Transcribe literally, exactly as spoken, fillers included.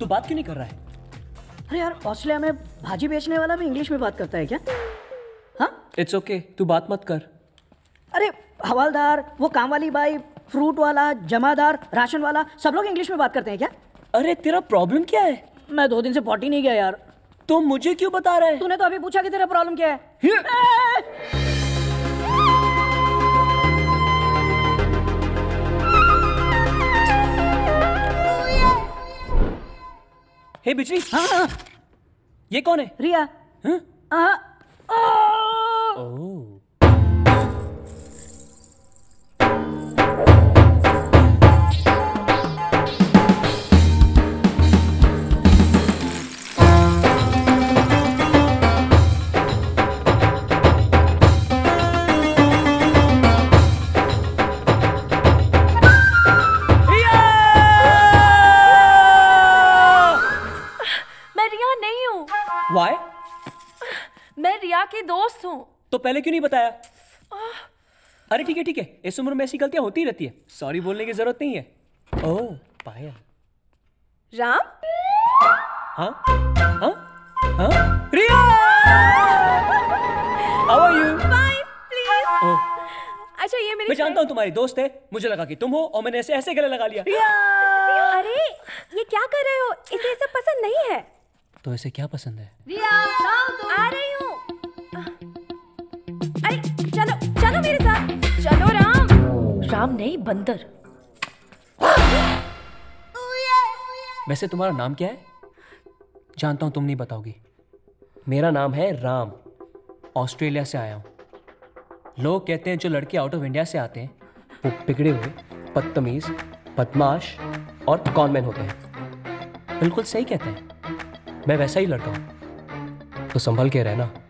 तो बात क्यों नहीं कर रहा है? अरे यार, ऑस्ट्रेलिया में भाजी बेचने वाला भी इंग्लिश में बात करता है क्या? हाँ, इट्स ओके, तू बात मत कर। अरे हवालदार, वो काम वाली बाई, फ्रूट वाला, जमादार, राशन वाला, सब लोग इंग्लिश में बात करते हैं क्या? अरे तेरा प्रॉब्लम क्या है? मैं दो दिन से पॉटी नहीं गया यार। तो मुझे क्यों बता रहा है? तूने तो अभी पूछा कि तेरा प्रॉब्लम क्या है। हे hey, बिजली। हाँ, हाँ, ये कौन है? रिया। हाँ? हाँ, हाँ, ओ। Why? मैं रिया की दोस्त हूँ। तो पहले क्यों नहीं बताया? अरे ठीक है ठीक है, इस उम्र में ऐसी गलतियाँ होती ही रहती है, सॉरी बोलने की जरूरत नहीं है। ओह पायल। राम। हाँ हाँ हाँ रिया, how are you? Fine, please. Oh. अच्छा ये मेरी मैं जानता हूँ तुम्हारी दोस्त है, मुझे लगा कि तुम हो और मैंने ऐसे ऐसे गले लगा लिया। रिया। रिया, अरे ये क्या कर रहे हो? इसे ये सब पसंद नहीं है। तो ऐसे क्या पसंद है? रिया, आ रही हूँ। अरे चलो चलो मेरे साथ, चलो। राम राम नहीं, बंदर। वैसे तुम्हारा नाम क्या है? जानता हूँ तुम नहीं बताओगी। मेरा नाम है राम, ऑस्ट्रेलिया से आया हूँ। लोग कहते हैं जो लड़के आउट ऑफ इंडिया से आते हैं वो बिगड़े हुए, बदतमीज, बदमाश और कॉनमैन होते हैं। बिल्कुल सही कहते हैं, मैं वैसा ही लड़का हूँ, तो संभल के रहना।